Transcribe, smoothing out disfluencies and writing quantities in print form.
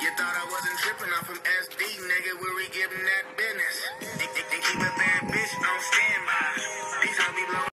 You thought I wasn't tripping off from SD, nigga, where we giving that business.